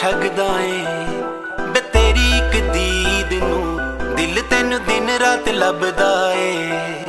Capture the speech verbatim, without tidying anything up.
ठगदा ऐ बे तेरी इक दीद नू दिल तैनू दिन रात लभदा ऐ।